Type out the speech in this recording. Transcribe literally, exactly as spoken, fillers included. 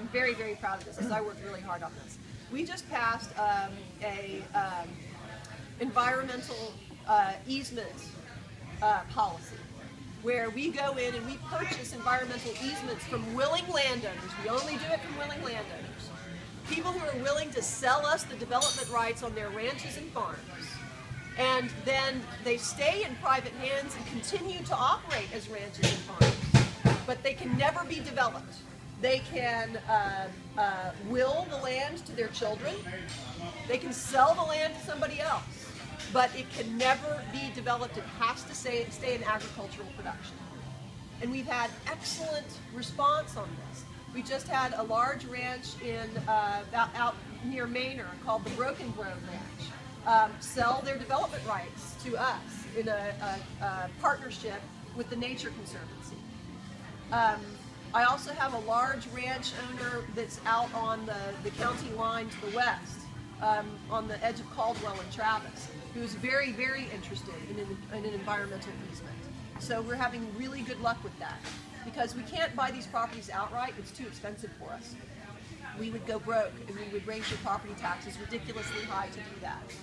I'm very, very proud of this because I worked really hard on this. We just passed um, a um, environmental uh, easement uh, policy, where we go in and we purchase environmental easements from willing landowners. We only do it from willing landowners. People who are willing to sell us the development rights on their ranches and farms. And then they stay in private hands and continue to operate as ranches and farms. But they can never be developed. They can uh, uh, will the land to their children. They can sell the land to somebody else. But it can never be developed. It has to stay, stay in agricultural production. And we've had excellent response on this. We just had a large ranch in uh, out, out near Manor called the Broken Grove Ranch um, sell their development rights to us in a, a, a partnership with the Nature Conservancy. Um, I also have a large ranch owner that's out on the, the county line to the west, um, on the edge of Caldwell and Travis, who's very, very interested in an, in an environmental easement. So we're having really good luck with that, because we can't buy these properties outright. It's too expensive for us. We would go broke, and we would raise your property taxes ridiculously high to do that.